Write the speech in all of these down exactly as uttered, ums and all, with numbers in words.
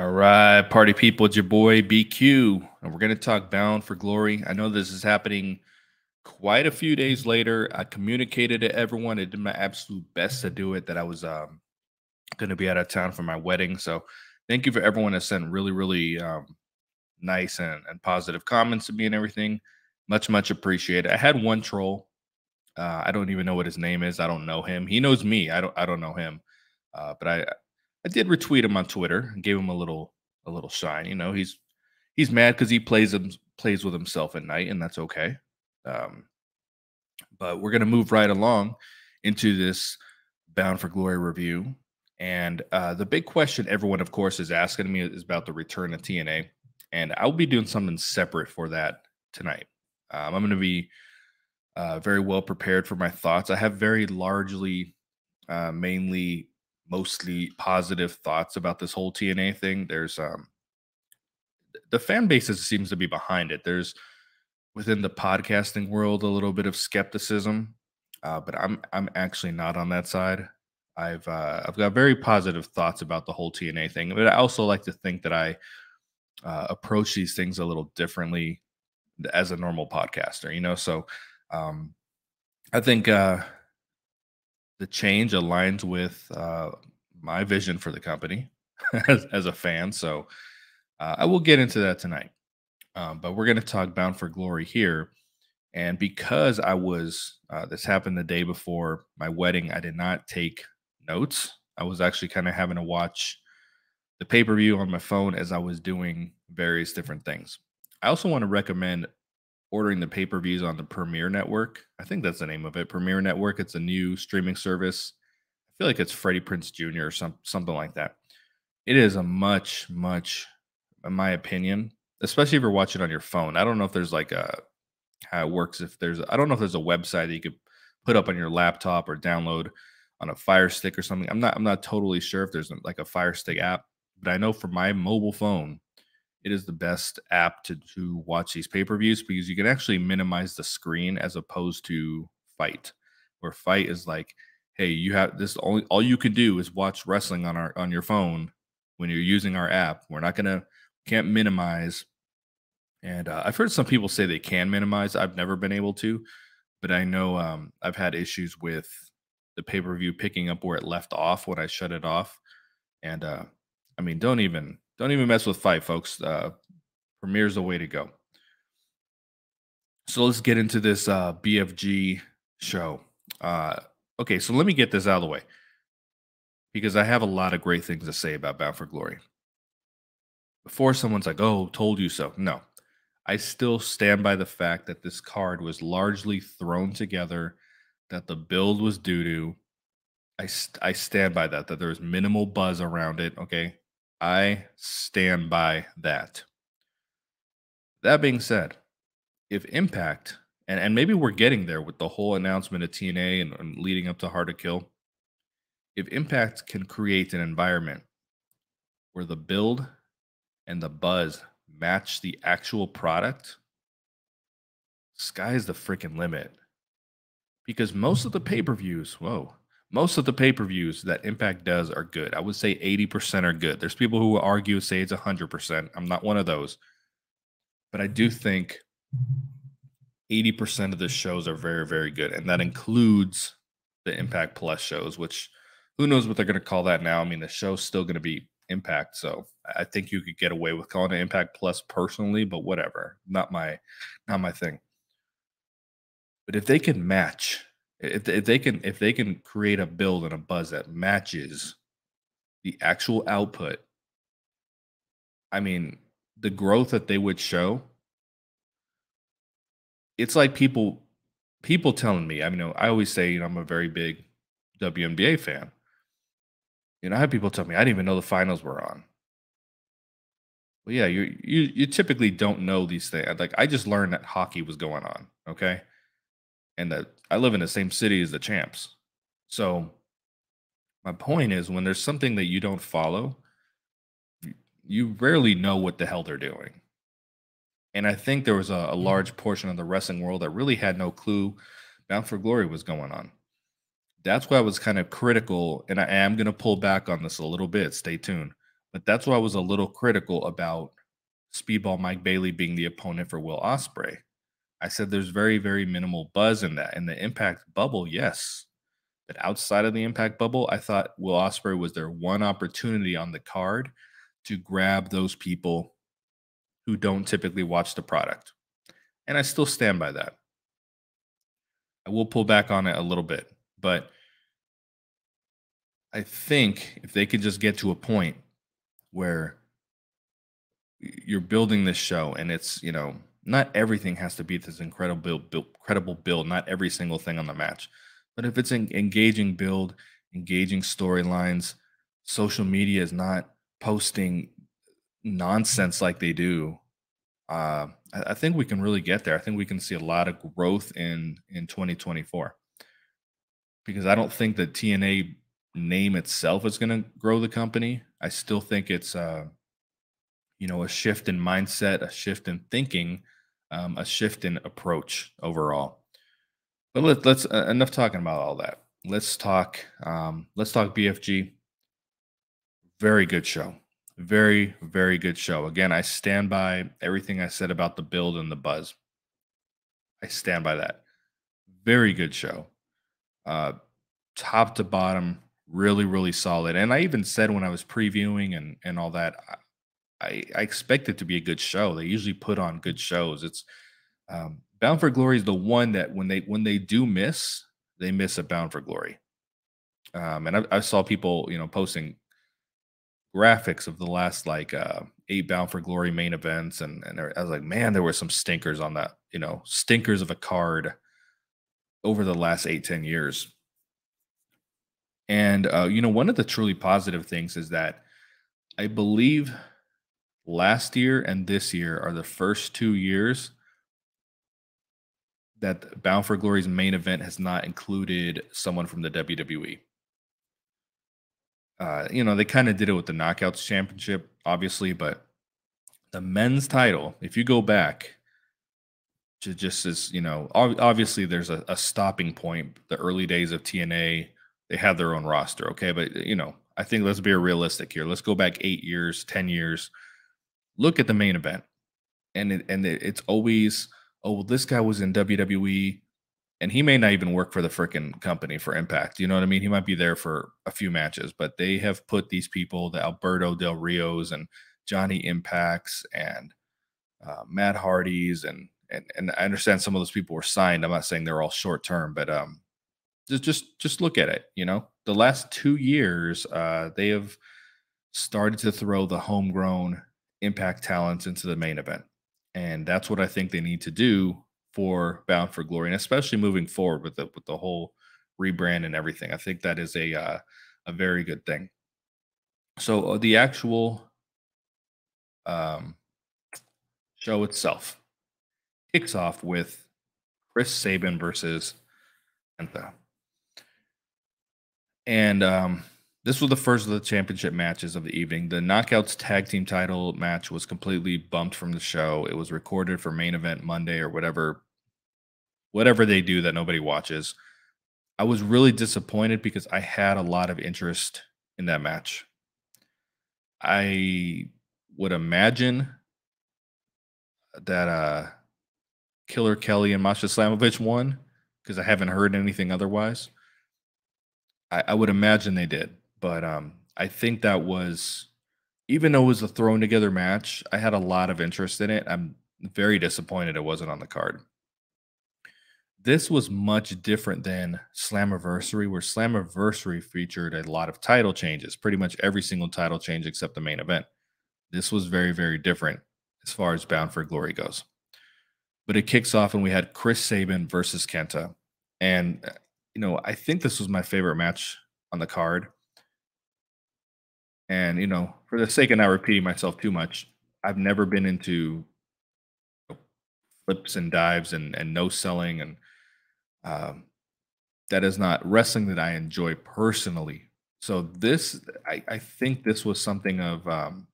All right, party people, it's your boy B Q, and we're going to talk Bound for Glory. I know this is happening quite a few days later. I communicated to everyone. I did my absolute best to do it, that I was um, going to be out of town for my wedding. So thank you for everyone that sent really, really um, nice and, and positive comments to me and everything. Much, much appreciated. I had one troll. Uh, I don't even know what his name is. I don't know him. He knows me. I don't. I don't know him. Uh, but I, I did retweet him on Twitter and gave him a little, a little shine. You know, he's, he's mad because he plays him, plays with himself at night, and that's okay. Um, but we're gonna move right along into this Bound for Glory review. And uh, the big question everyone, of course, is asking me is about the return of T N A, and I'll be doing something separate for that tonight. Um, I'm gonna be Uh, very well prepared for my thoughts. I have very largely, uh, mainly, mostly positive thoughts about this whole T N A thing. There's um, the fan base seems to be behind it. There's within the podcasting world a little bit of skepticism, uh, but I'm I'm actually not on that side. I've uh, I've got very positive thoughts about the whole T N A thing, but I also like to think that I uh, approach these things a little differently as a normal podcaster, you know. So. Um, I think uh, the change aligns with uh, my vision for the company as, as a fan. So uh, I will get into that tonight. Um, but we're going to talk Bound for Glory here. And because I was, uh, this happened the day before my wedding, I did not take notes. I was actually kind of having to watch the pay-per-view on my phone as I was doing various different things. I also want to recommend ordering the pay-per-views on the Premiere Network. I think that's the name of it, Premiere Network. It's a new streaming service. I feel like it's Freddie Prinze Junior or some, something like that. It is a much, much, in my opinion, especially if you're watching on your phone. I don't know if there's like a, how it works. If there's, I don't know if there's a website that you could put up on your laptop or download on a Fire Stick or something. I'm not, I'm not totally sure if there's like a Fire Stick app, but I know for my mobile phone, it is the best app to, to watch these pay-per-views because you can actually minimize the screen as opposed to Fight, where Fight is like, hey, you have this only, all you can do is watch wrestling on our on your phone when you're using our app. We're not gonna can't minimize. And uh, I've heard some people say they can minimize. I've never been able to, but I know um, I've had issues with the pay-per-view picking up where it left off when I shut it off. And uh, I mean, don't even. Don't even mess with Fight, folks. Uh, Premiere's the way to go. So let's get into this uh, B F G show. Uh, okay, so let me get this out of the way because I have a lot of great things to say about Bound for Glory. Before someone's like, oh, told you so. No, I still stand by the fact that this card was largely thrown together, that the build was doo-doo. I, st I stand by that, that there was minimal buzz around it, okay? I stand by that. That being said, if Impact, and, and maybe we're getting there with the whole announcement of T N A and, and leading up to Hard to Kill, if Impact can create an environment where the build and the buzz match the actual product, sky's the freaking limit. Because most of the pay-per-views, whoa. Most of the pay-per-views that Impact does are good. I would say eighty percent are good. There's people who will argue, say it's one hundred percent. I'm not one of those. But I do think eighty percent of the shows are very, very good. And that includes the Impact Plus shows, which who knows what they're going to call that now. I mean, the show's still going to be Impact. So I think you could get away with calling it Impact Plus personally, but whatever. Not my, not my thing. But if they can match... If they can, if they can create a build and a buzz that matches the actual output, I mean, the growth that they would show. It's like people, people telling me. I mean, I always say, you know, I'm a very big W N B A fan. You know, I have people tell me I didn't even know the finals were on. Well, yeah, you you you typically don't know these things. Like I just learned that hockey was going on. Okay. And that I live in the same city as the champs. So my point is when there's something that you don't follow, you rarely know what the hell they're doing. And I think there was a, a large portion of the wrestling world that really had no clue Bound for Glory was going on. That's why I was kind of critical, and I am going to pull back on this a little bit. Stay tuned. But that's why I was a little critical about Speedball Mike Bailey being the opponent for Will Ospreay. I said there's very, very minimal buzz in that. In the Impact bubble, yes. But outside of the Impact bubble, I thought Will Ospreay was their one opportunity on the card to grab those people who don't typically watch the product. And I still stand by that. I will pull back on it a little bit. But I think if they could just get to a point where you're building this show and it's, you know, not everything has to be this incredible build, credible build, not every single thing on the match. But if it's an engaging build, engaging storylines, social media is not posting nonsense like they do, uh, I, I think we can really get there. I think we can see a lot of growth in, in twenty twenty-four. Because I don't think the T N A name itself is going to grow the company. I still think it's... Uh, you know, a shift in mindset, a shift in thinking, um, a shift in approach overall. But let, let's uh, enough talking about all that. Let's talk. Um, let's talk B F G. Very good show. Very, very good show. Again, I stand by everything I said about the build and the buzz. I stand by that. Very good show. Uh, top to bottom, really, really solid. And I even said when I was previewing and and all that, I, I, I expect it to be a good show. They usually put on good shows. It's um, Bound for Glory is the one that when they when they do miss, they miss a Bound for Glory. Um, and I, I saw people, you know, posting graphics of the last like uh, eight Bound for Glory main events, and and I was like, man, there were some stinkers on that, you know, stinkers of a card over the last eight ten years. And uh, you know, one of the truly positive things is that I believe last year and this year are the first two years that Bound for Glory's main event has not included someone from the W W E. Uh, you know, they kind of did it with the Knockouts Championship, obviously, but the men's title, if you go back to just as, you know, obviously there's a, a stopping point. The early days of T N A, they had their own roster, okay? But, you know, I think let's be realistic here. Let's go back eight years, ten years. Look at the main event, and it, and it, it's always, oh, well, this guy was in W W E, and he may not even work for the freaking company for Impact. You know what I mean? He might be there for a few matches, but they have put these people, the Alberto Del Rios and Johnny Impacts and uh, Matt Hardys, and and and I understand some of those people were signed. I'm not saying they're all short term, but um, just just just look at it. You know, the last two years, uh, they have started to throw the homegrown Impact talents into the main event, and that's what I think they need to do for Bound for Glory, and especially moving forward with the with the whole rebrand and everything. I think that is a uh, a very good thing. So the actual um, show itself kicks off with Chris Sabin versus Penta, and um, this was the first of the championship matches of the evening. The Knockouts tag team title match was completely bumped from the show. It was recorded for main event Monday or whatever, whatever they do that nobody watches. I was really disappointed because I had a lot of interest in that match. I would imagine that uh, Killer Kelly and Masha Slamovich won because I haven't heard anything otherwise. I, I would imagine they did. But um, I think that was, even though it was a thrown together match, I had a lot of interest in it. I'm very disappointed it wasn't on the card. This was much different than Slammiversary, where Slammiversary featured a lot of title changes, pretty much every single title change except the main event. This was very, very different as far as Bound for Glory goes. But it kicks off and we had Chris Sabin versus Kenta. And, you know, I think this was my favorite match on the card. And, you know, for the sake of not repeating myself too much, I've never been into you know, flips and dives and, and no selling. And um, that is not wrestling that I enjoy personally. So this, I, I think this was something of, um,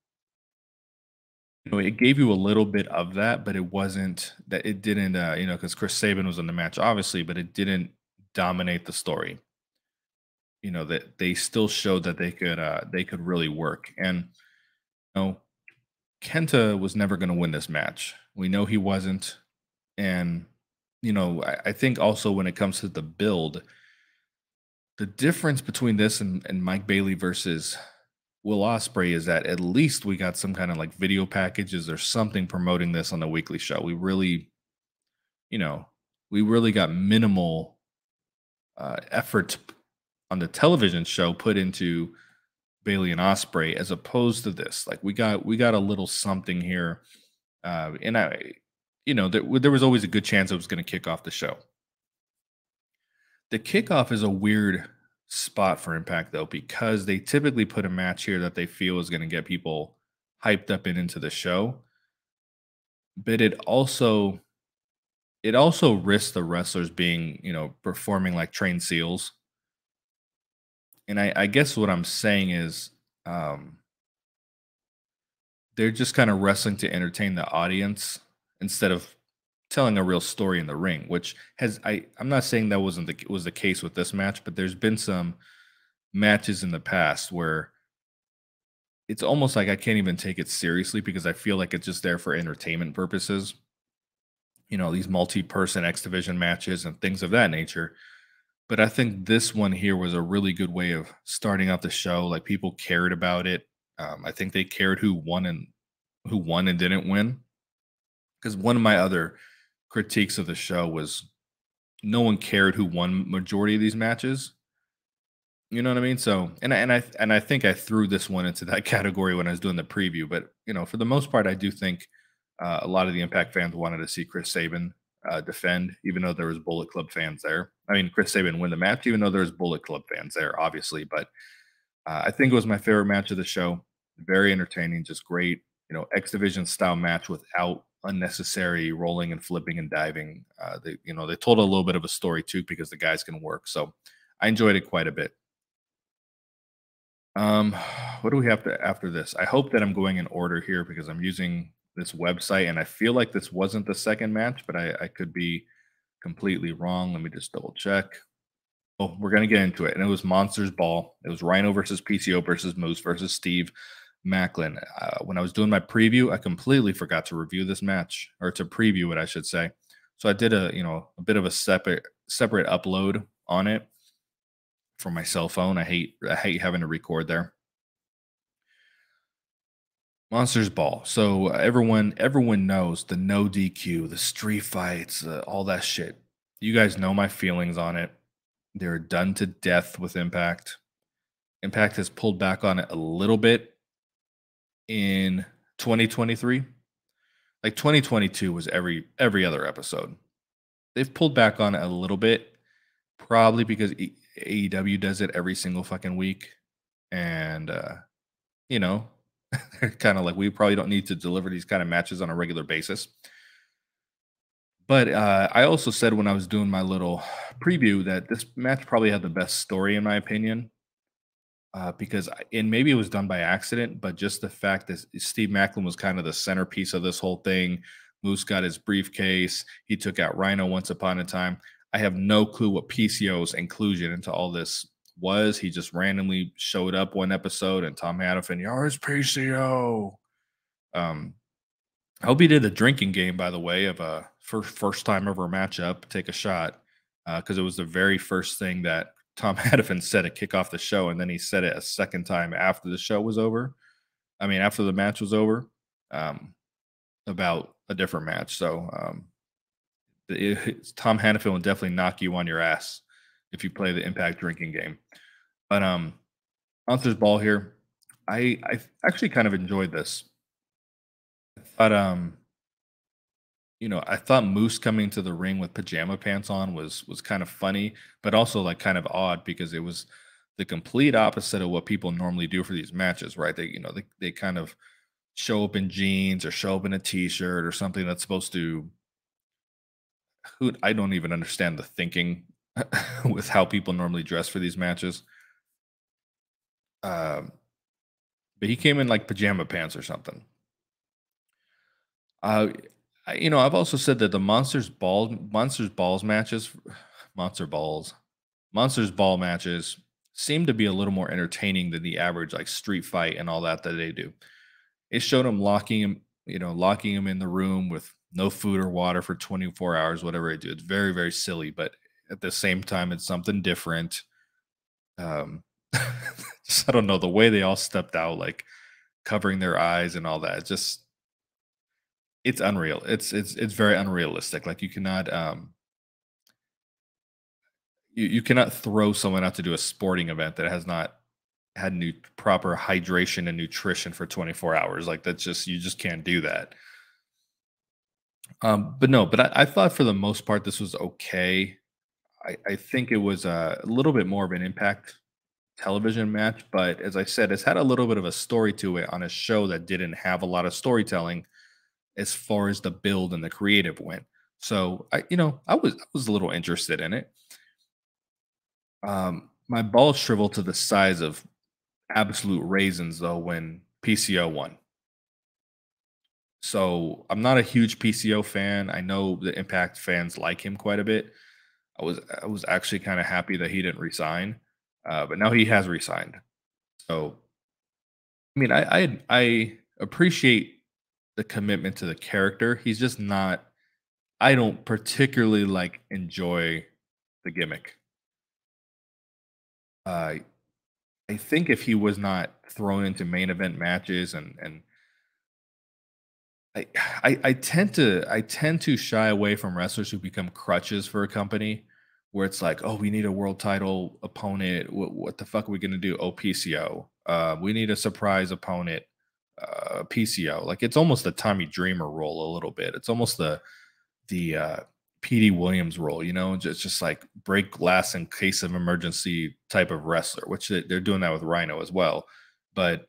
you know, it gave you a little bit of that, but it wasn't that it didn't, uh, you know, because Chris Sabin was in the match, obviously, but it didn't dominate the story. You know, that they still showed that they could uh, they could really work. And know, Kenta was never going to win this match. We know he wasn't. And, you know, I, I think also when it comes to the build, the difference between this and, and Mike Bailey versus Will Ospreay is that at least we got some kind of like video packages or something promoting this on the weekly show. We really, you know, we really got minimal uh, effort on the television show put into Bailey and Ospreay, as opposed to this. Like we got, we got a little something here. Uh, and I, you know, there, there was always a good chance it was going to kick off the show. The kickoff is a weird spot for Impact, though, because they typically put a match here that they feel is going to get people hyped up and into the show. But it also, it also risks the wrestlers being, you know, performing like trained seals. And I, I guess what I'm saying is um, they're just kind of wrestling to entertain the audience instead of telling a real story in the ring, which has, I, I'm not saying that wasn't the, was the case with this match, but there's been some matches in the past where it's almost like I can't even take it seriously because I feel like it's just there for entertainment purposes. You know, these multi-person X Division matches and things of that nature. But I think this one here was a really good way of starting out the show. Like people cared about it. Um, I think they cared who won and who won and didn't win. Because one of my other critiques of the show was no one cared who won majority of these matches. You know what I mean? So, and I, and I, and I think I threw this one into that category when I was doing the preview, but you know, for the most part, I do think uh, a lot of the Impact fans wanted to see Chris Sabin uh, defend, even though there was Bullet Club fans there. I mean, Chris Sabin win the match, even though there was Bullet Club fans there, obviously, but uh, I think it was my favorite match of the show. Very entertaining, just great, you know, X Division style match without unnecessary rolling and flipping and diving. Uh, they, you know, they told a little bit of a story too, because the guys can work. So I enjoyed it quite a bit. Um, what do we have to, after this? I hope that I'm going in order here because I'm using this website and I feel like this wasn't the second match, but I, I could be completely wrong. Let me just double check. Oh, we're going to get into it. And it was Monsters Ball. It was Rhino versus P C O versus Moose versus Steve Maclin. Uh, when I was doing my preview, I completely forgot to review this match, or to preview it, I should say. So I did a, you know, a bit of a separate separate upload on it for my cell phone. I hate I hate having to record there. Monsters Ball. So everyone everyone knows the no D Q, the street fights, uh, all that shit. You guys know my feelings on it. They're done to death with Impact. Impact has pulled back on it a little bit in twenty twenty-three. Like twenty twenty-two was every every other episode. They've pulled back on it a little bit, probably because A E W does it every single fucking week, and uh you know, they're kind of like, we probably don't need to deliver these kind of matches on a regular basis. But uh I also said when I was doing my little preview that this match probably had the best story in my opinion. Uh, because, and maybe it was done by accident, but just the fact that Steve Maclin was kind of the centerpiece of this whole thing. Moose got his briefcase. He took out Rhino once upon a time. I have no clue what P C O's inclusion into all this was. He just randomly showed up one episode, and Tom Haddafin, "Yours, P C O." Um, I hope he did a drinking game, by the way, of a first, first time ever matchup, take a shot, because uh, it was the very first thing that Tom Haddafin said to kick off the show, and then he said it a second time after the show was over. I mean, after the match was over, um, about a different match. So um, it, Tom Haddafin will definitely knock you on your ass if you play the Impact drinking game. But um, Monsters Ball here, I, I actually kind of enjoyed this. I thought, um, you know, I thought Moose coming to the ring with pajama pants on was was kind of funny, but also like kind of odd because it was the complete opposite of what people normally do for these matches, right? They, you know, they, they kind of show up in jeans or show up in a t-shirt or something that's supposed to, who I don't even understand the thinking with how people normally dress for these matches. Um, but he came in like pajama pants or something. Uh, You know, I've also said that the Monsters Ball, Monsters Balls matches, Monster Balls, Monsters Ball matches seem to be a little more entertaining than the average like street fight and all that that they do. It showed him locking him, you know, locking him in the room with no food or water for twenty-four hours, whatever it did. It's very, very silly, but at the same time, it's something different. Um, just, I don't know, the way they all stepped out, like covering their eyes and all that, just it's unreal. It's it's it's very unrealistic. Like you cannot um, you you cannot throw someone out to do a sporting event that has not had new proper hydration and nutrition for twenty-four hours. Like that's just, you just can't do that. Um, but no, but I, I thought for the most part, this was okay. I, I think it was a, a little bit more of an Impact television match, but as I said, it's had a little bit of a story to it on a show that didn't have a lot of storytelling as far as the build and the creative went. So I, you know, I was, I was a little interested in it. Um, my balls shriveled to the size of absolute raisins though when P C O won. So I'm not a huge P C O fan. I know the Impact fans like him quite a bit. I was I was actually kind of happy that he didn't resign, uh, but now he has resigned. So I mean, I, I I appreciate the commitment to the character. He's just not. I don't particularly like enjoy the gimmick. Uh, I think if he was not thrown into main event matches, and and I, I I tend to I tend to shy away from wrestlers who become crutches for a company, where it's like, oh, we need a world title opponent. What, what the fuck are we gonna do? Oh, P C O. Uh, we need a surprise opponent. Uh, P C O. Like it's almost the Tommy Dreamer role a little bit. It's almost the the uh, P D Williams role, you know, just just like break glass in case of emergency type of wrestler, which they're doing that with Rhino as well. But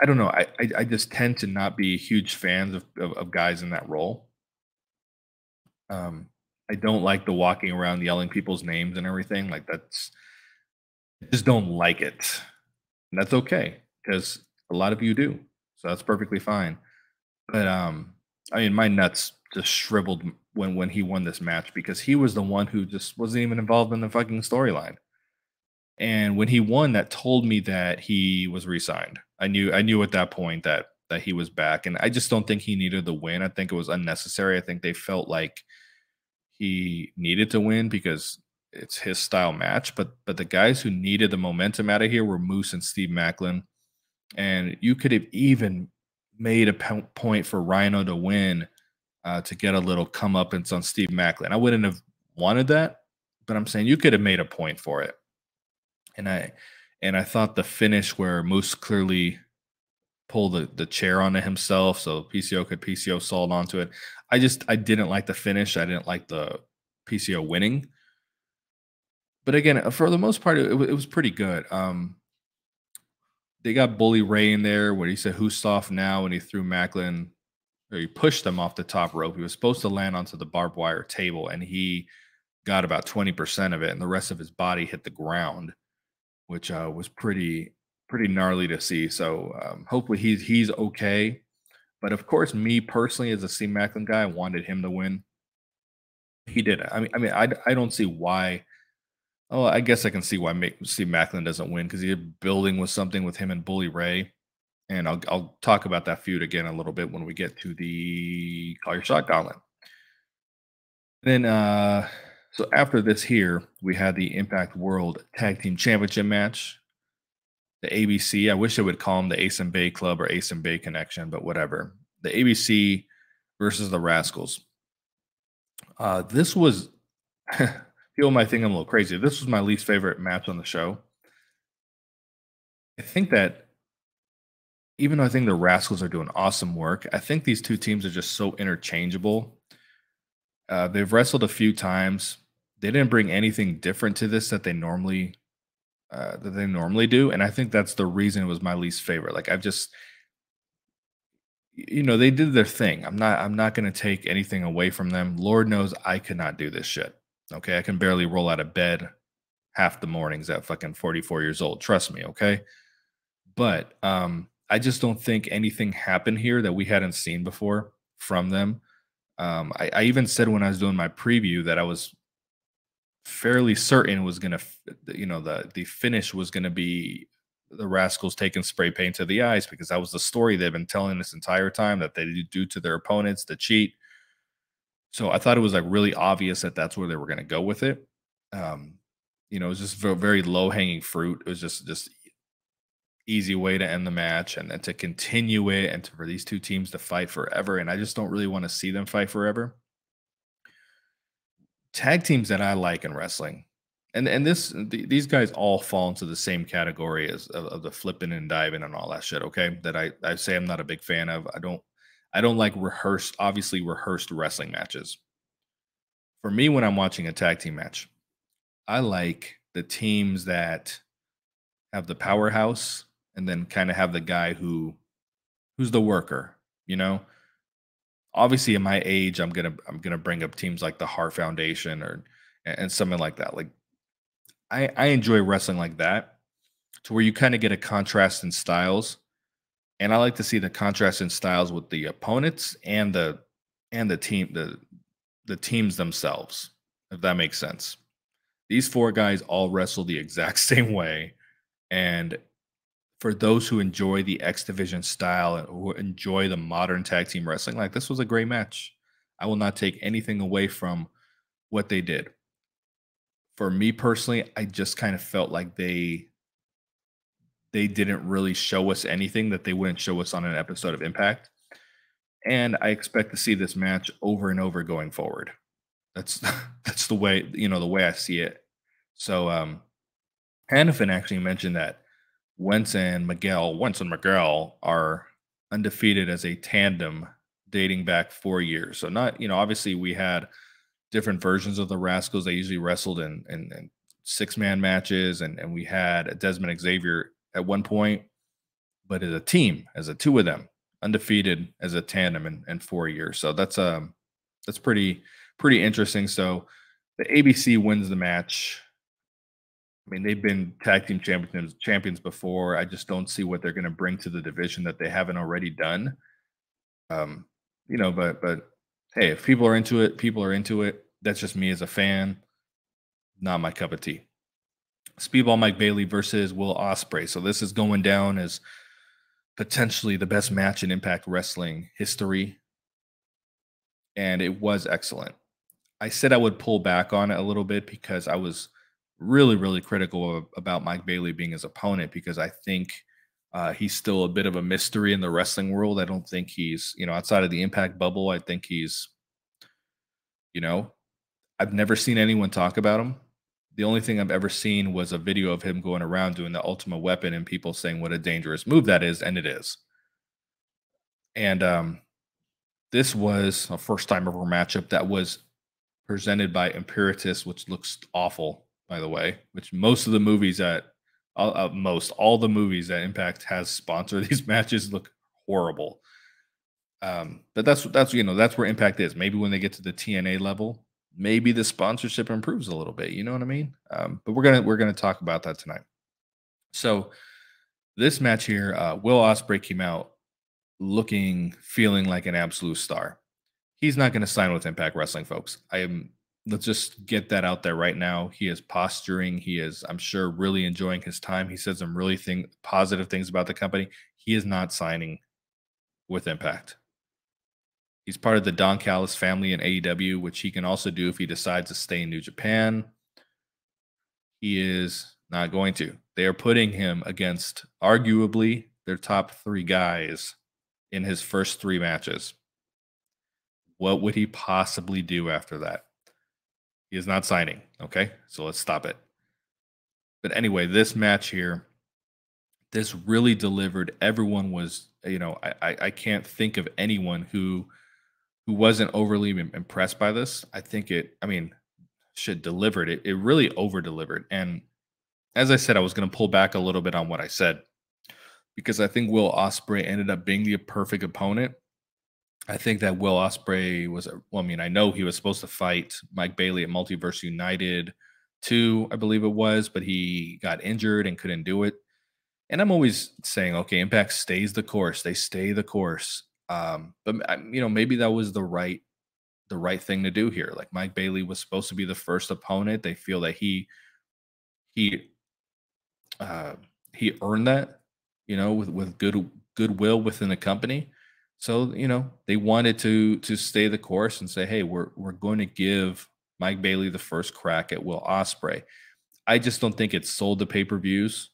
I don't know. I I, I just tend to not be huge fans of, of of guys in that role. Um, I don't like the walking around yelling people's names and everything. Like that's, I just don't like it, and that's okay because a lot of you do, so that's perfectly fine. But um, I mean, my nuts just shriveled when when he won this match because he was the one who just wasn't even involved in the fucking storyline. And when he won, that told me that he was re-signed. I knew I knew at that point that that he was back, and I just don't think he needed the win. I think it was unnecessary. I think they felt like he needed to win because it's his style match. But but the guys who needed the momentum out of here were Moose and Steve Maclin, and you could have even made a point for Rhino to win. Uh, to get a little comeuppance on Steve Maclin. I wouldn't have wanted that, but I'm saying you could have made a point for it. And I and I thought the finish where Moose clearly pulled the, the chair onto himself so P C O could P C O salt onto it. I just, I didn't like the finish. I didn't like the P C O winning. But again, for the most part, it, it was pretty good. Um, they got Bully Ray in there where he said, "Who's soft now?" And he threw Maclin. Or he pushed them off the top rope. He was supposed to land onto the barbed wire table, and he got about twenty percent of it, and the rest of his body hit the ground, which uh, was pretty pretty gnarly to see. So um, hopefully he's, he's okay. But, of course, me personally as a Steve Maclin guy, I wanted him to win. He did. I mean, I mean, I, I don't see why. Oh, I guess I can see why Steve Maclin doesn't win because he's building with something with him and Bully Ray. And I'll, I'll talk about that feud again a little bit when we get to the Call Your Shot Gauntlet. Then, uh, so after this here, we had the Impact World Tag Team Championship match. The A B C, I wish I would call them the Ace and Bay Club or Ace and Bay Connection, but whatever. The A B C versus the Rascals. Uh, this was, people might think I'm a little crazy. This was my least favorite match on the show. I think that even though I think the Rascals are doing awesome work, I think these two teams are just so interchangeable. Uh, they've wrestled a few times. They didn't bring anything different to this that they normally uh, that they normally do, and I think that's the reason it was my least favorite. Like I've just, you know, they did their thing. I'm not I'm not going to take anything away from them. Lord knows I could not do this shit. Okay, I can barely roll out of bed half the mornings at fucking forty-four years old. Trust me. Okay, but um. I just don't think anything happened here that we hadn't seen before from them. Um, I, I even said when I was doing my preview that I was fairly certain was going to, you know, the the finish was going to be the Rascals taking spray paint to the eyes, because that was the story they've been telling this entire time, that they do to their opponents to cheat. So I thought it was like really obvious that that's where they were going to go with it. Um, you know, it was just very low hanging fruit. It was just just easy way to end the match and then to continue it and to, for these two teams to fight forever. And I just don't really want to see them fight forever. Tag teams that I like in wrestling, and and this the, these guys all fall into the same category as of, of the flipping and diving and all that shit. Okay, that I I say I'm not a big fan of. I don't I don't like rehearsed, obviously rehearsed wrestling matches. For me, when I'm watching a tag team match, I like the teams that have the powerhouse and then kind of have the guy who who's the worker, you know. Obviously, at my age, I'm gonna I'm gonna bring up teams like the Hart Foundation or and something like that. Like I I enjoy wrestling like that, to where you kind of get a contrast in styles, and I like to see the contrast in styles with the opponents and the and the team the the teams themselves. If that makes sense, these four guys all wrestle the exact same way, and for those who enjoy the X Division style and who enjoy the modern tag team wrestling, like this was a great match. I will not take anything away from what they did. For me personally, I just kind of felt like they they didn't really show us anything that they wouldn't show us on an episode of Impact. And I expect to see this match over and over going forward. That's that's the way, you know, the way I see it. So um Hannafin actually mentioned that Wentz and Miguel, Wentz and Miguel are undefeated as a tandem dating back four years. So not, you know, obviously we had different versions of the Rascals. They usually wrestled in, in, in six-man matches, and, and we had a Desmond Xavier at one point, but as a team, as a two of them, undefeated as a tandem in, in four years. So that's um that's pretty, pretty interesting. So the A B C wins the match. I mean, they've been tag team champions champions before. I just don't see what they're going to bring to the division that they haven't already done. Um, you know, but but hey, if people are into it, people are into it. That's just me as a fan. Not my cup of tea. Speedball Mike Bailey versus Will Ospreay. So this is going down as potentially the best match in Impact Wrestling history, and it was excellent. I said I would pull back on it a little bit because I was really, really critical of, about Mike Bailey being his opponent, because I think uh, he's still a bit of a mystery in the wrestling world. I don't think he's, you know, outside of the Impact bubble, I think he's, you know, I've never seen anyone talk about him. The only thing I've ever seen was a video of him going around doing the Ultimate Weapon and people saying what a dangerous move that is, and it is. And um, this was a first-time-ever matchup that was presented by Imperatus, which looks awful, by the way, which most of the movies that, uh, most all the movies that Impact has sponsored these matches look horrible. Um, but that's that's you know that's where Impact is. Maybe when they get to the T N A level, maybe the sponsorship improves a little bit. You know what I mean? Um, but we're gonna we're gonna talk about that tonight. So this match here, uh, Will Ospreay came out looking, feeling like an absolute star. He's not gonna sign with Impact Wrestling, folks. I am. Let's just get that out there right now. He is posturing. He is, I'm sure, really enjoying his time. He says some really thing, positive things about the company. He is not signing with Impact. He's part of the Don Callis family in A E W, which he can also do if he decides to stay in New Japan. He is not going to. They are putting him against arguably their top three guys in his first three matches. What would he possibly do after that? He is not signing, okay? So let's stop it. But anyway, this match here, this really delivered. Everyone was, you know, I, I can't think of anyone who who wasn't overly impressed by this. I think it, I mean, shit delivered. It, it really over-delivered. And as I said, I was going to pull back a little bit on what I said, because I think Will Ospreay ended up being the perfect opponent. I think that Will Ospreay was, well, I mean, I know he was supposed to fight Mike Bailey at Multiverse United two, I believe it was, but he got injured and couldn't do it. And I'm always saying, okay, Impact stays the course. They stay the course. Um, but, you know, maybe that was the right, the right thing to do here. Like, Mike Bailey was supposed to be the first opponent. They feel that he, he, uh, he earned that, you know, with with good goodwill within the company. So, you know, they wanted to to stay the course and say, hey, we're we're going to give Mike Bailey the first crack at Will Ospreay. I just don't think it sold the pay-per-views,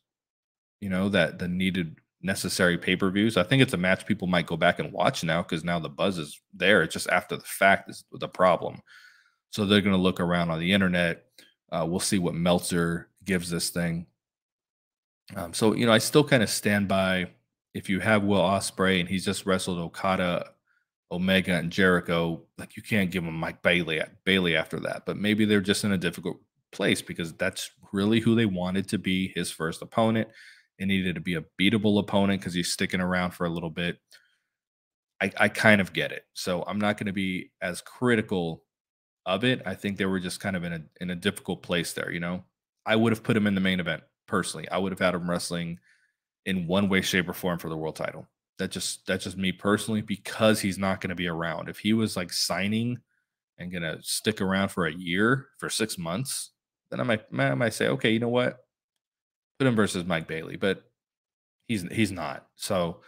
you know, that the needed necessary pay-per-views. I think it's a match people might go back and watch now because now the buzz is there. It's just after the fact is the problem. So they're going to look around on the internet. Uh, we'll see what Meltzer gives this thing. Um, so, you know, I still kind of stand by, if you have Will Ospreay and he's just wrestled Okada, Omega, and Jericho, like, you can't give him Mike Bailey Bailey after that. But maybe they're just in a difficult place because that's really who they wanted to be his first opponent. It needed to be a beatable opponent because he's sticking around for a little bit. I, I kind of get it. So I'm not going to be as critical of it. I think they were just kind of in a in a difficult place there, you know. I would have put him in the main event personally. I would have had him wrestling in one way, shape, or form for the world title. That just that's just me personally, because he's not going to be around. If he was like signing and going to stick around for a year, for six months, then I might I might say, okay, you know what? Put him versus Mike Bailey, but he's he's not. So,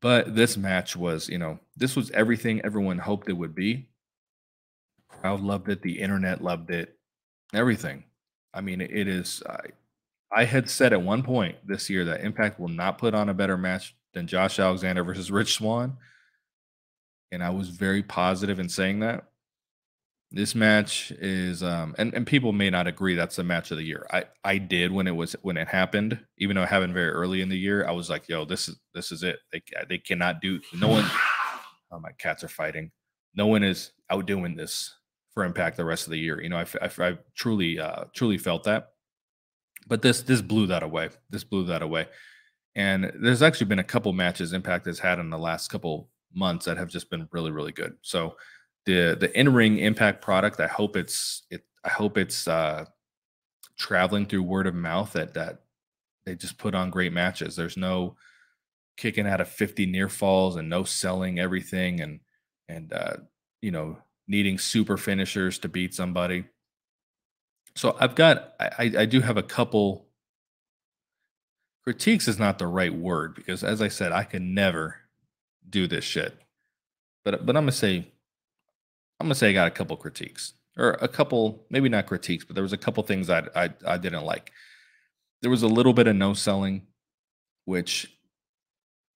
but this match was, you know, this was everything everyone hoped it would be. The crowd loved it, the internet loved it, everything. I mean, it is. I, I had said at one point this year that Impact will not put on a better match than Josh Alexander versus Rich Swann, and I was very positive in saying that. This match is, um, and and people may not agree that's the match of the year. I I did when it was when it happened, even though it happened very early in the year. I was like, yo, this is this is it. They they cannot do no one. Oh, my cats are fighting. No one is outdoing this for Impact the rest of the year. You know, I I, I truly uh, truly felt that. But this this blew that away. This blew that away. And there's actually been a couple matches Impact has had in the last couple months that have just been really, really good. So the the in-ring Impact product, I hope it's it I hope it's uh traveling through word of mouth that that they just put on great matches. There's no kicking out of fifty near falls and no selling everything and and uh you know, needing super finishers to beat somebody. So I've got, I, I do have a couple critiques is not the right word, because as I said, I could never do this shit, but, but I'm gonna say, I'm gonna say I got a couple critiques, or a couple, maybe not critiques, but there was a couple things I, I, I didn't like. There was a little bit of no selling, which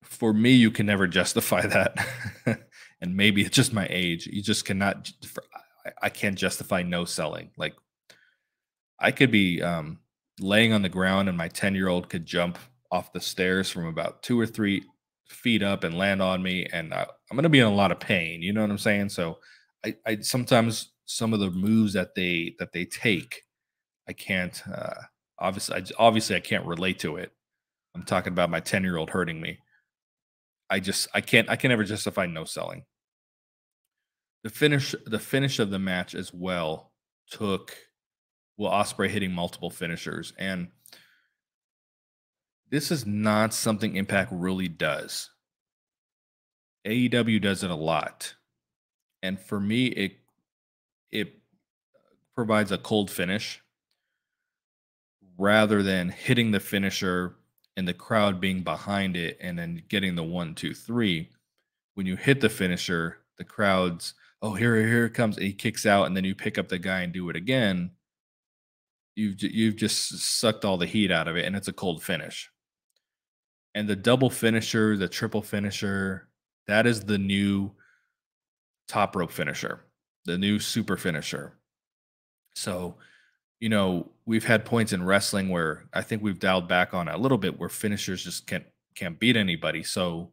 for me, you can never justify that. And maybe it's just my age. You just cannot, I can't justify no selling. Like, I could be um, laying on the ground and my ten-year-old could jump off the stairs from about two or three feet up and land on me, and I, I'm going to be in a lot of pain. You know what I'm saying? So I, I sometimes some of the moves that they that they take, I can't uh, obviously I, obviously I can't relate to it. I'm talking about my ten-year-old hurting me. I just I can't I can never justify no selling. The finish the finish of the match as well took Will Ospreay hitting multiple finishers, and this is not something Impact really does. A E W does it a lot, and for me, it it provides a cold finish rather than hitting the finisher and the crowd being behind it and then getting the one, two, three. When you hit the finisher, the crowd's, oh, here, here it comes, and he kicks out, and then you pick up the guy and do it again. You've, you've just sucked all the heat out of it, and it's a cold finish. And the double finisher, the triple finisher, that is the new top rope finisher, the new super finisher. So, you know, we've had points in wrestling where I think we've dialed back on a little bit where finishers just can't, can't beat anybody. So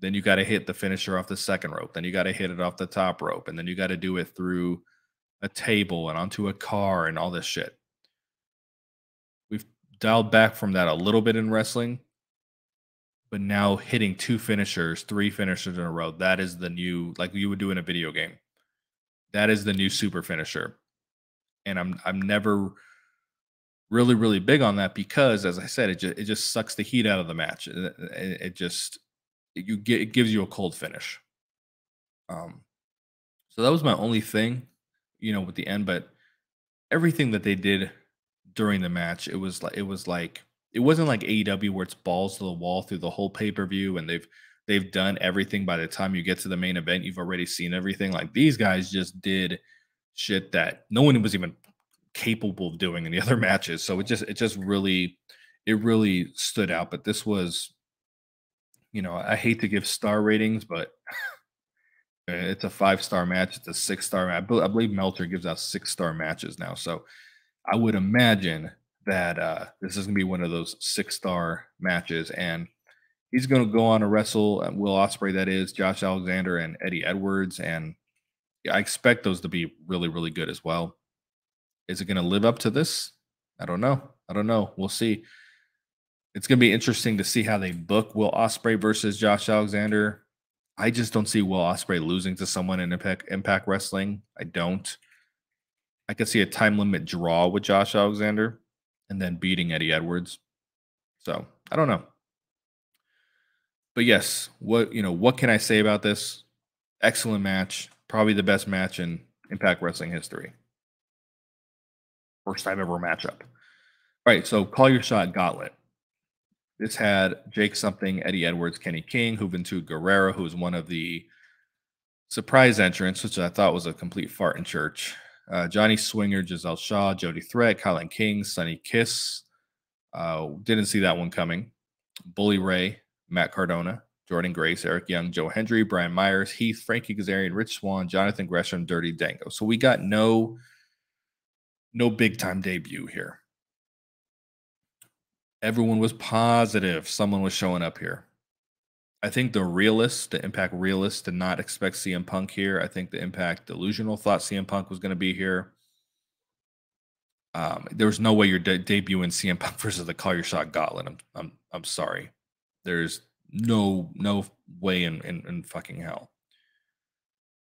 then you got to hit the finisher off the second rope. Then you got to hit it off the top rope. And then you got to do it through a table and onto a car and all this shit. Dialed back from that a little bit in wrestling, but now hitting two finishers, three finishers in a row, that is the new, like you would do in a video game. That is the new super finisher. And I'm I'm never really, really big on that because, as I said, it just, it just sucks the heat out of the match. It, it, it just, it, you get, it gives you a cold finish. Um, so that was my only thing, you know, with the end, but everything that they did during the match, it was like it was like it wasn't like A E W where it's balls to the wall through the whole pay-per-view and they've they've done everything. By the time you get to the main event, you've already seen everything. Like, these guys just did shit that no one was even capable of doing in the other matches. So it just it just really it really stood out. But this was, you know, I hate to give star ratings, but it's a five-star match. It's a six-star match. I believe Meltzer gives out six-star matches now. So I would imagine that uh, this is going to be one of those six-star matches. And he's going to go on to wrestle Will Ospreay, that is, Josh Alexander, and Eddie Edwards. And I expect those to be really, really good as well. Is it going to live up to this? I don't know. I don't know. We'll see. It's going to be interesting to see how they book Will Ospreay versus Josh Alexander. I just don't see Will Ospreay losing to someone in Impact, Impact Wrestling. I don't. I could see a time limit draw with Josh Alexander and then beating Eddie Edwards. So I don't know. But yes, what you know, what can I say about this? Excellent match. Probably the best match in Impact Wrestling history. First time ever matchup. All right, so Call Your Shot Gauntlet. This had Jake Something, Eddie Edwards, Kenny King, Juventud Guerrera, who was one of the surprise entrants, which I thought was a complete fart in church. Uh, Johnny Swinger, Giselle Shaw, Jody Threat, Kylan King, Sonny Kiss. Uh, didn't see that one coming. Bully Ray, Matt Cardona, Jordynne Grace, Eric Young, Joe Hendry, Brian Myers, Heath, Frankie Kazarian, Rich Swann, Jonathan Gresham, Dirty Dango. So we got no, no big-time debut here. Everyone was positive someone was showing up here. I think the realists, the Impact realists, did not expect C M Punk here. I think the Impact delusional thought C M Punk was going to be here. Um, there was no way you're de debuting C M Punk versus the Call Your Shot Gauntlet. I'm, I'm, I'm sorry. There's no, no way in, in, in fucking hell.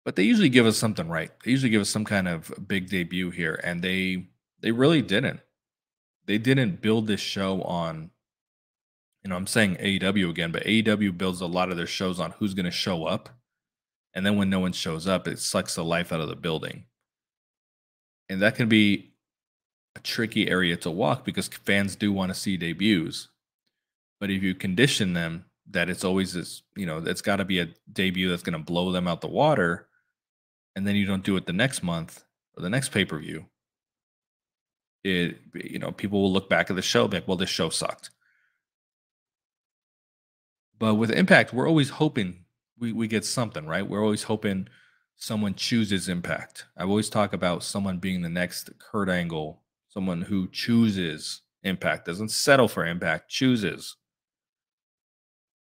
But they usually give us something, right? They usually give us some kind of big debut here, and they, they really didn't. They didn't build this show on, you know, I'm saying A E W again, but A E W builds a lot of their shows on who's going to show up. And then when no one shows up, it sucks the life out of the building. And that can be a tricky area to walk because fans do want to see debuts. But if you condition them that it's always this, you know, it's got to be a debut that's going to blow them out the water. And then you don't do it the next month or the next pay-per-view. It, you know, people will look back at the show and be like, well, this show sucked. But with Impact, we're always hoping we, we get something, right? We're always hoping someone chooses Impact. I always talk about someone being the next Kurt Angle, someone who chooses Impact, doesn't settle for Impact, chooses.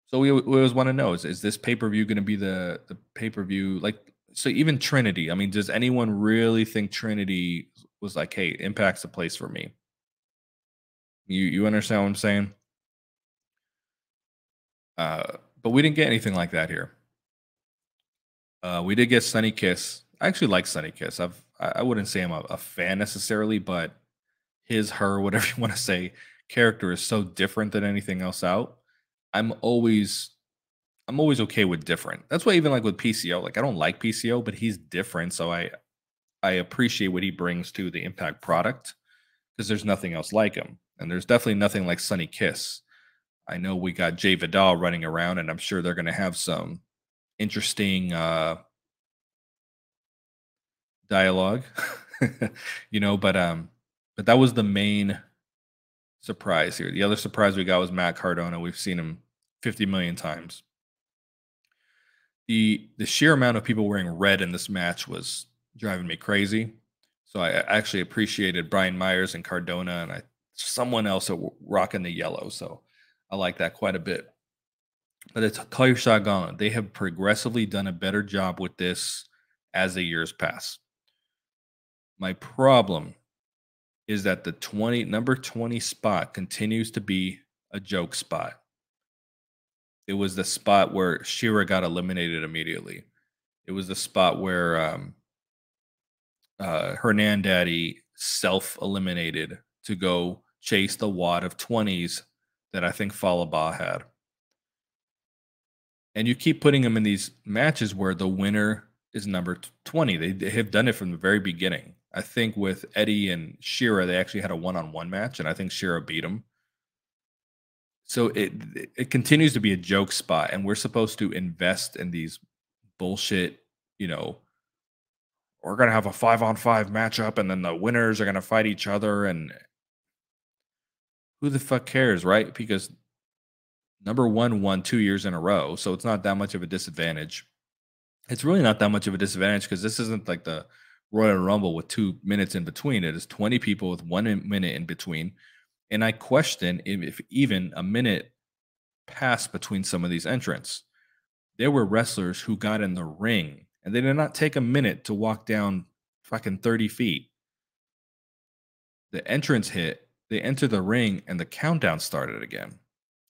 So we, we always want to know, is, is this pay-per-view going to be the, the pay-per-view? Like, so even Trinity, I mean, does anyone really think Trinity was like, hey, Impact's the place for me? You you understand what I'm saying? Uh, but we didn't get anything like that here. Uh, we did get Sonny Kiss. I actually like Sonny Kiss. I've I, I wouldn't say I'm a, a fan necessarily, but his, her, whatever you want to say, character is so different than anything else out. I'm always I'm always okay with different. That's why even like with P C O, like I don't like P C O, but he's different, so I. I appreciate what he brings to the Impact product because there's nothing else like him. And there's definitely nothing like Sonny Kiss. I know we got Jay Vidal running around, and I'm sure they're going to have some interesting uh, dialogue, you know, but, um, but that was the main surprise here. The other surprise we got was Matt Cardona. We've seen him fifty million times. The, the sheer amount of people wearing red in this match was driving me crazy. So I actually appreciated Brian Myers and Cardona and I, someone else rocking the yellow. So I like that quite a bit. But it's Call Your Shot Gauntlet. They have progressively done a better job with this as the years pass. My problem is that the twenty number twenty spot continues to be a joke spot. It was the spot where Shera got eliminated immediately. It was the spot where um, Uh, Hernandaddy self-eliminated to go chase the wad of twenties that I think Falaba had. And you keep putting them in these matches where the winner is number twenty. They, they have done it from the very beginning. I think with Eddie and Shera, they actually had a one-on-one match, and I think Shera beat him. So it it continues to be a joke spot, and we're supposed to invest in these bullshit, you know, we're going to have a five on five matchup and then the winners are going to fight each other. And who the fuck cares, right? Because number one won two years in a row. So it's not that much of a disadvantage. It's really not that much of a disadvantage because this isn't like the Royal Rumble with two minutes in between. It is twenty people with one minute in between. And I question if, if even a minute passed between some of these entrants. There were wrestlers who got in the ring and they did not take a minute to walk down fucking thirty feet. The entrance hit, they entered the ring, and the countdown started again.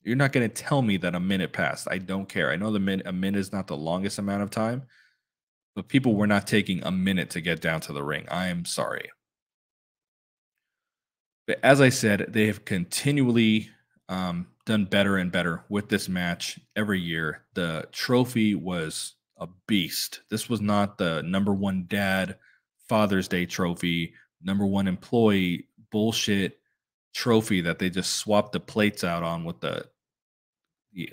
You're not going to tell me that a minute passed. I don't care. I know the min- a minute is not the longest amount of time, but people were not taking a minute to get down to the ring. I am sorry. But as I said, they have continually um, done better and better with this match every year. The trophy was a beast. This was not the number one dad Father's Day trophy, number one employee bullshit trophy that they just swapped the plates out on with the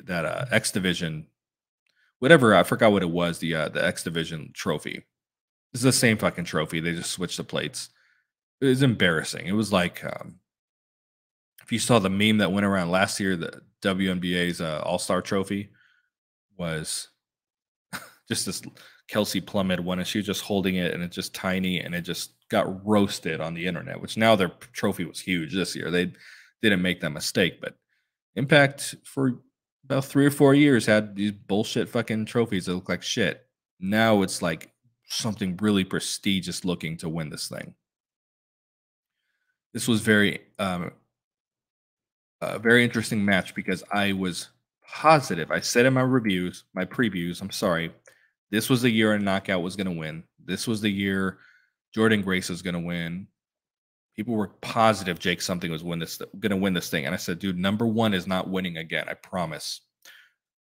that uh, X Division, whatever, I forgot what it was, the uh, the X Division trophy. It's the same fucking trophy. They just switched the plates. It was embarrassing. It was like um, if you saw the meme that went around last year, the W N B A's uh, All Star Trophy was just this. Kelsey Plummet one, and she was just holding it, and it's just tiny, and it just got roasted on the internet. Which now their trophy was huge this year. They didn't make that mistake, but Impact for about three or four years had these bullshit fucking trophies that look like shit. Now it's like something really prestigious looking to win this thing. This was very, um, a very interesting match because I was positive. I said in my reviews, my previews, I'm sorry, this was the year a knockout was going to win. This was the year Jordynne Grace was going to win. People were positive Jake something was win this going to win this thing, and I said, "Dude, number one is not winning again. I promise.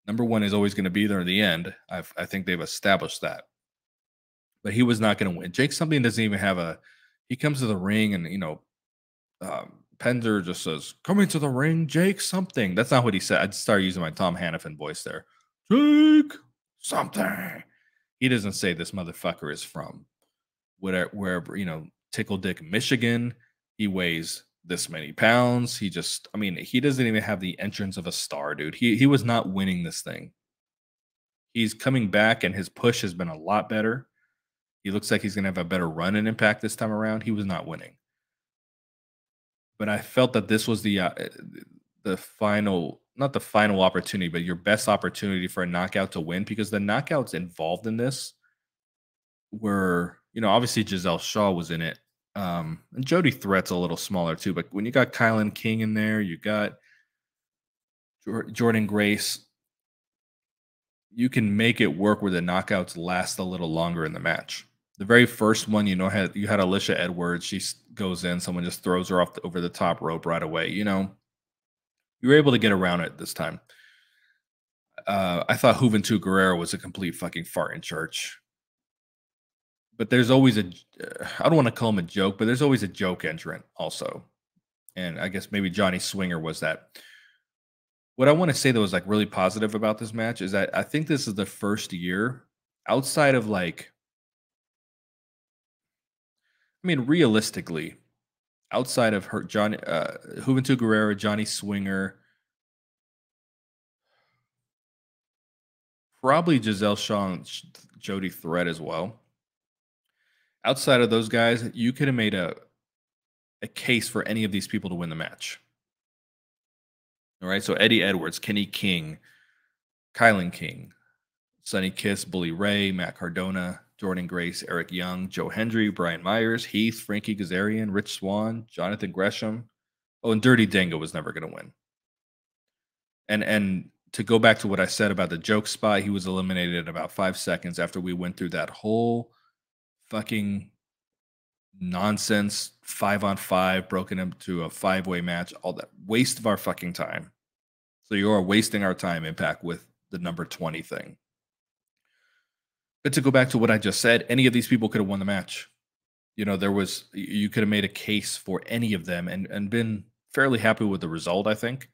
Number one is always going to be there in the end. I've, I think they've established that." But he was not going to win. Jake something doesn't even have a. He comes to the ring, and you know, um, Pender just says, "Come into the ring, Jake something." That's not what he said. I'd start using my Tom Hannafin voice there. Jake something. He doesn't say this motherfucker is from whatever, wherever, you know, Tickle Dick, Michigan. He weighs this many pounds. He just, I mean, he doesn't even have the entrance of a star, dude. He, he was not winning this thing. He's coming back, and his push has been a lot better. He looks like he's going to have a better run in Impact this time around. He was not winning. But I felt that this was the, uh, the final, not the final opportunity, but your best opportunity for a knockout to win, because the knockouts involved in this were, you know, obviously Giselle Shaw was in it. Um, and Jody Threat's a little smaller too, but when you got Kylan King in there, you got Jordynne Grace, you can make it work where the knockouts last a little longer in the match. The very first one, you know, had, you had Alicia Edwards. She goes in, someone just throws her off the, over the top rope right away, you know. You were able to get around it this time. Uh, I thought Juventud Guerrera was a complete fucking fart in church. But there's always a, I don't want to call him a joke, but there's always a joke entrant also. And I guess maybe Johnny Swinger was that. What I want to say that was like really positive about this match is that I think this is the first year outside of like, I mean, realistically, outside of her, Johnny, uh, Juventud Guerrera, Johnny Swinger, probably Giselle Shaw and Jody Threat as well. Outside of those guys, you could have made a a case for any of these people to win the match. All right, so Eddie Edwards, Kenny King, Kylan King, Sonny Kiss, Bully Ray, Matt Cardona, Jordynne Grace, Eric Young, Joe Hendry, Brian Myers, Heath, Frankie Kazarian, Rich Swann, Jonathan Gresham. Oh, and Dirty Dango was never going to win. And and to go back to what I said about the joke spot, he was eliminated in about five seconds after we went through that whole fucking nonsense five on five, broken into a five-way match, all that waste of our fucking time. So you are wasting our time, Impact, with the number twenty thing. But to go back to what I just said, any of these people could have won the match. You know, there was, you could have made a case for any of them and, and been fairly happy with the result, I think.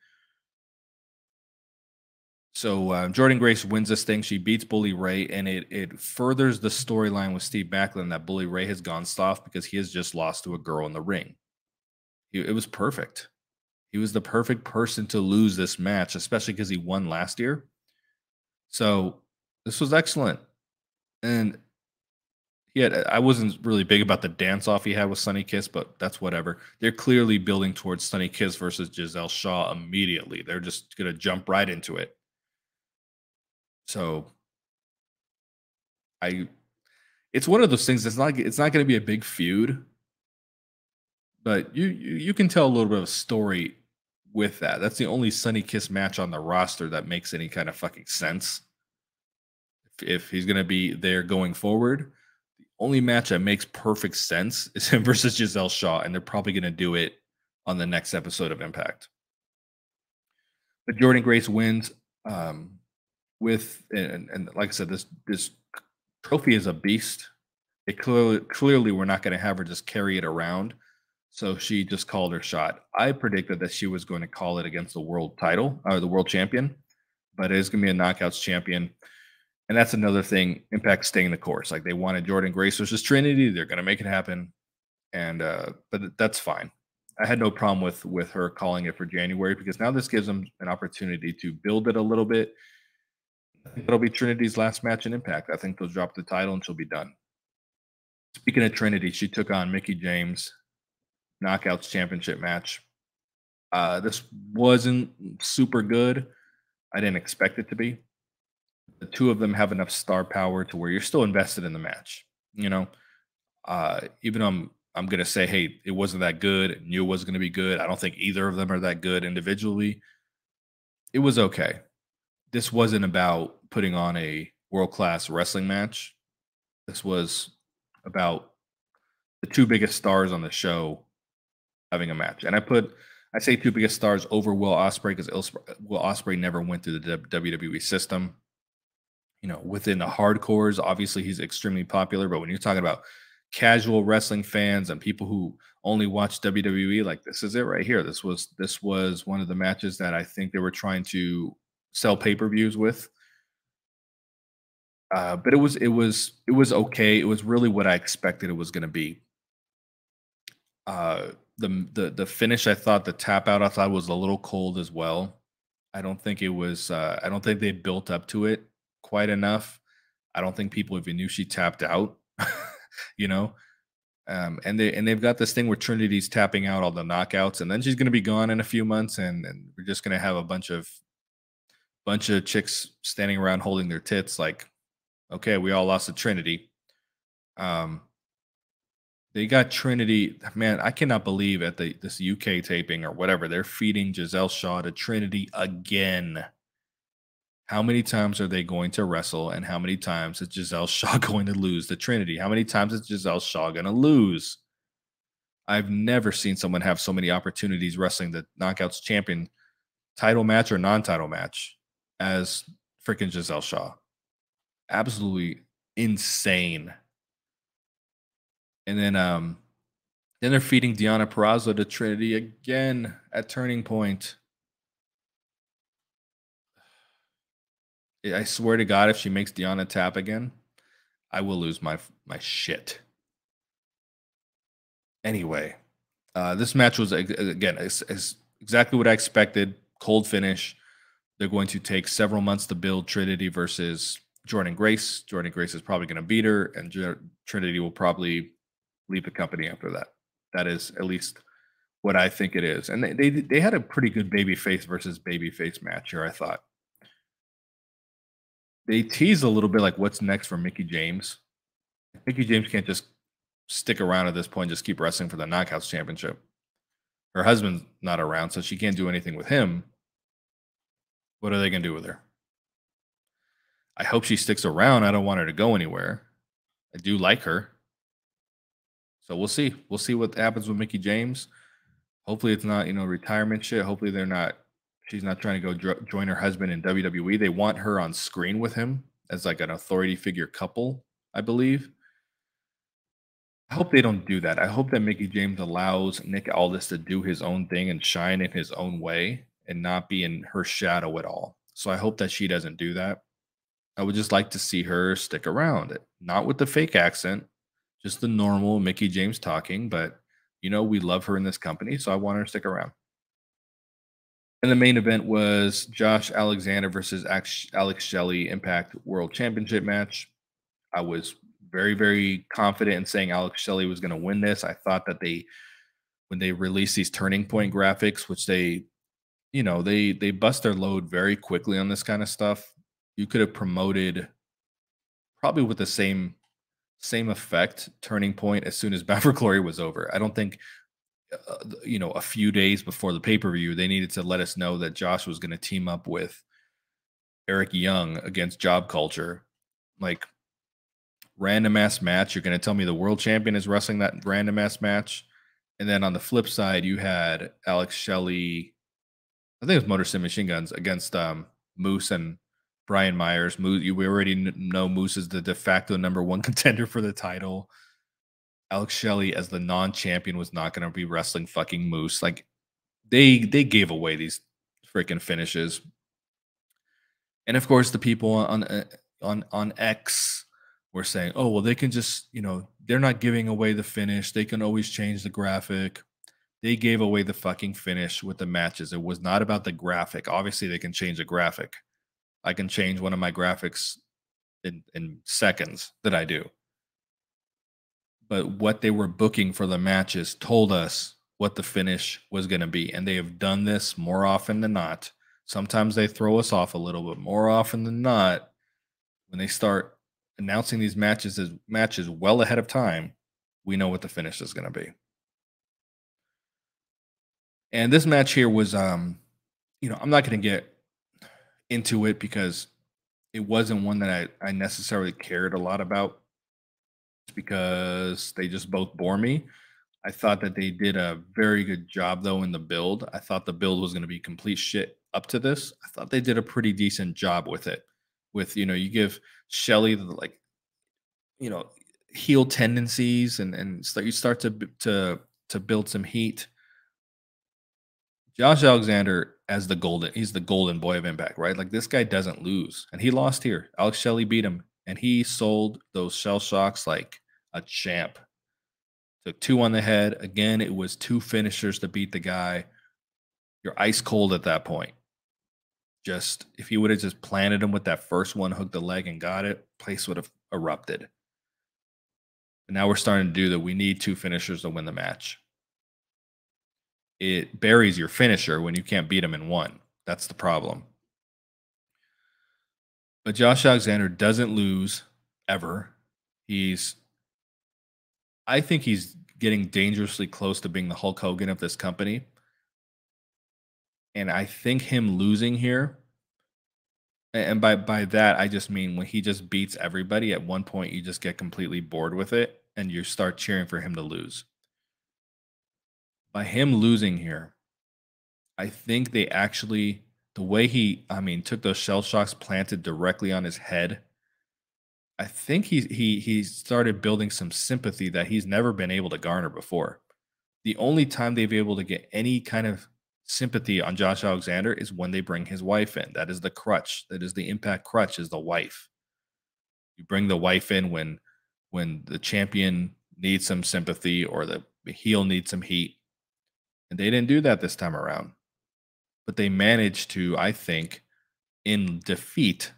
So uh, Jordynne Grace wins this thing. She beats Bully Ray, and it it furthers the storyline with Steve Maclin that Bully Ray has gone soft because he has just lost to a girl in the ring. It, it was perfect. He was the perfect person to lose this match, especially because he won last year. So this was excellent. And he had, I wasn't really big about the dance-off he had with Sonny Kiss, but that's whatever. They're clearly building towards Sonny Kiss versus Giselle Shaw immediately. They're just going to jump right into it. So I, it's one of those things that's not, it's not going to be a big feud, but you, you, you can tell a little bit of a story with that. That's the only Sonny Kiss match on the roster that makes any kind of fucking sense. If, if he's going to be there going forward, the only match that makes perfect sense is him versus Giselle Shaw. And they're probably going to do it on the next episode of Impact. But Jordynne Grace wins, um, with and, and like I said, this this trophy is a beast. It clearly clearly we're not going to have her just carry it around. So she just called her shot. I predicted that she was going to call it against the world title or the world champion, but it is going to be a knockouts champion. And that's another thing. Impact staying the course. Like, they wanted Jordynne Grace versus Trinity. They're going to make it happen. And uh, but that's fine. I had no problem with with her calling it for January, because now this gives them an opportunity to build it a little bit. It'll be Trinity's last match in Impact. I think they'll drop the title and she'll be done. Speaking of Trinity, she took on Mickie James, knockouts championship match. Uh, this wasn't super good. I didn't expect it to be. The two of them have enough star power to where you're still invested in the match. You know, uh, even though I'm, I'm going to say, hey, it wasn't that good, knew it wasn't going to be good. I don't think either of them are that good individually. It was okay. This wasn't about putting on a world-class wrestling match. This was about the two biggest stars on the show having a match. And I put, I say two biggest stars over Will Ospreay because Will Ospreay never went through the W W E system. You know, within the hardcores, obviously he's extremely popular, but when you're talking about casual wrestling fans and people who only watch W W E, like, this is it right here. This was, this was one of the matches that I think they were trying to sell pay-per-views with, uh, but it was it was it was okay. It was really what I expected it was going to be. Uh, the the the finish, I thought the tap out, I thought was a little cold as well. I don't think it was. Uh, I don't think they built up to it quite enough. I don't think people even knew she tapped out. You know, um, and they and they've got this thing where Trinity's tapping out all the knockouts, and then she's going to be gone in a few months, and, and we're just going to have a bunch of bunch of chicks standing around holding their tits like, okay, we all lost to Trinity. Um, they got Trinity. Man, I cannot believe at the this U K taping or whatever, they're feeding Giselle Shaw to Trinity again. How many times are they going to wrestle, and how many times is Giselle Shaw going to lose to Trinity? How many times is Giselle Shaw going to lose? I've never seen someone have so many opportunities wrestling the Knockouts champion, title match or non-title match, as freaking Giselle Shaw. Absolutely insane. And then um then they're feeding Deonna Purrazzo to Trinity again at Turning Point. I swear to God, if she makes Deonna tap again, I will lose my my shit. Anyway, uh this match was, again, is exactly what I expected. Cold finish. They're going to take several months to build Trinity versus Jordynne Grace. Jordynne Grace is probably going to beat her, and J Trinity will probably leave the company after that. That is at least what I think it is. And they they, they had a pretty good babyface versus babyface match here, I thought. They teased a little bit like what's next for Mickie James. Mickie James can't just stick around at this point, just keep wrestling for the Knockouts Championship. Her husband's not around, so she can't do anything with him. What are they going to do with her? I hope she sticks around. I don't want her to go anywhere. I do like her. So we'll see. We'll see what happens with Mickie James. Hopefully it's not, you know, retirement shit. Hopefully they're not, she's not trying to go join her husband in W W E. They want her on screen with him as like an authority figure couple, I believe. I hope they don't do that. I hope that Mickie James allows Nick Aldis to do his own thing and shine in his own way, and not be in her shadow at all. So I hope that she doesn't do that. I would just like to see her stick around it. Not with the fake accent, just the normal Mickie James talking. But, you know, we love her in this company, so I want her to stick around. And the main event was Josh Alexander versus Alex Shelley Impact World Championship match. I was very, very confident in saying Alex Shelley was going to win this. I thought that they, when they released these Turning Point graphics, which they, you know, they, they bust their load very quickly on this kind of stuff. You could have promoted probably with the same same effect Turning Point as soon as Bound for Glory was over. I don't think, uh, you know, a few days before the pay-per-view, they needed to let us know that Josh was going to team up with Eric Young against Job Culture. Like, random-ass match. You're going to tell me the world champion is wrestling that random-ass match? And then on the flip side, you had Alex Shelley, I think it was Motor City Machine Guns, against um, Moose and Brian Myers. Moose, you we already know Moose is the de facto number one contender for the title. Alex Shelley, as the non-champion, was not going to be wrestling fucking Moose. Like, they they gave away these freaking finishes. And of course, the people on on on X were saying, "Oh, well, they can just, you know, they're not giving away the finish. They can always change the graphic." They gave away the fucking finish with the matches. It was not about the graphic. Obviously, they can change a graphic. I can change one of my graphics in, in seconds that I do. But what they were booking for the matches told us what the finish was going to be. And they have done this more often than not. Sometimes they throw us off a little, but more often than not, when they start announcing these matches as matches well ahead of time, we know what the finish is going to be. And this match here was, um, you know, I'm not going to get into it because it wasn't one that I, I necessarily cared a lot about because they just both bore me. I thought that they did a very good job, though, in the build. I thought the build was going to be complete shit up to this. I thought they did a pretty decent job with it. With, you know, you give Shelley the, like, you know, heel tendencies and, and start, you start to, to, to build some heat. Josh Alexander as the golden, he's the golden boy of Impact, right? Like, this guy doesn't lose, and he lost here. Alex Shelley beat him, and he sold those shell shocks like a champ. Took two on the head. Again, it was two finishers to beat the guy. You're ice cold at that point. Just, if he would have just planted him with that first one, hooked the leg and got it, place would have erupted. And now we're starting to do that. We need two finishers to win the match. It buries your finisher when you can't beat him in one. That's the problem. But Josh Alexander doesn't lose ever. He's, I think he's getting dangerously close to being the Hulk Hogan of this company. And I think him losing here, and by, by that, I just mean when he just beats everybody, at one point you just get completely bored with it and you start cheering for him to lose. By him losing here, I think they actually, the way he, I mean, took those shell shocks planted directly on his head, I think he, he, he started building some sympathy that he's never been able to garner before. The only time they've been able to get any kind of sympathy on Josh Alexander is when they bring his wife in. That is the crutch. That is the Impact crutch, is the wife. You bring the wife in when, when the champion needs some sympathy or the heel needs some heat. And they didn't do that this time around, but they managed to, I think, in defeat,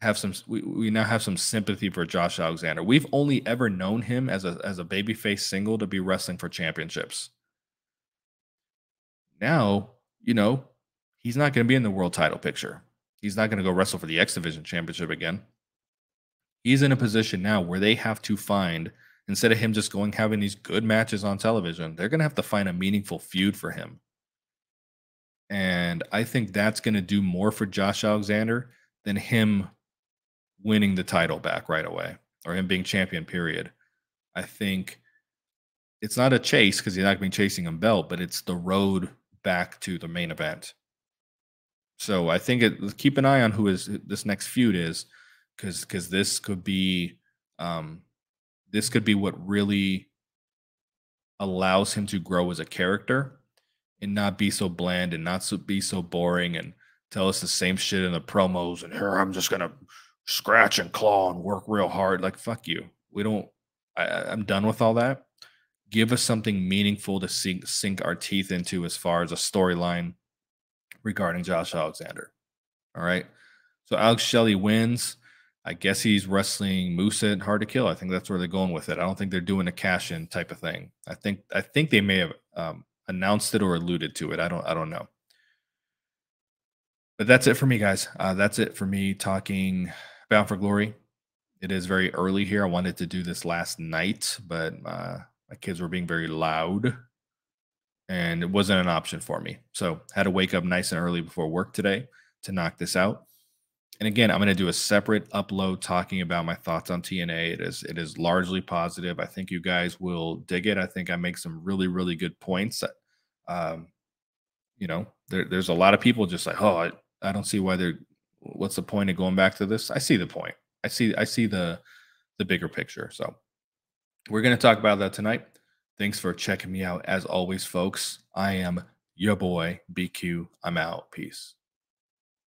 have some. We, we now have some sympathy for Josh Alexander. We've only ever known him as a as a babyface single to be wrestling for championships. Now, you know, he's not going to be in the world title picture. He's not going to go wrestle for the X Division Championship again. He's in a position now where they have to find. Instead of him just going having these good matches on television, they're going to have to find a meaningful feud for him. And I think that's going to do more for Josh Alexander than him winning the title back right away or him being champion, period. I think it's not a chase because he's not going to be chasing a belt, but it's the road back to the main event. So I think it, keep an eye on who is this next feud is because because this could be... Um, This could be what really allows him to grow as a character and not be so bland and not so, be so boring and tell us the same shit in the promos and here I'm just going to scratch and claw and work real hard. Like, fuck you. We don't, I, I'm done with all that. Give us something meaningful to sink, sink our teeth into as far as a storyline regarding Josh Alexander. All right. So Alex Shelley wins. I guess he's wrestling Moose at Hard to Kill. I think that's where they're going with it. I don't think they're doing a cash-in type of thing. I think I think they may have um, announced it or alluded to it. I don't I don't know. But that's it for me, guys. Uh, that's it for me talking Bound for Glory. It is very early here. I wanted to do this last night, but uh, my kids were being very loud, and it wasn't an option for me. So had to wake up nice and early before work today to knock this out. And again, I'm going to do a separate upload talking about my thoughts on T N A. It is it is largely positive. I think you guys will dig it. I think I make some really, really good points. Um, you know, there, there's a lot of people just like, oh, I, I don't see why they're, what's the point of going back to this? I see the point. I see I see the, the bigger picture. So we're going to talk about that tonight. Thanks for checking me out. As always, folks, I am your boy, B Q. I'm out. Peace.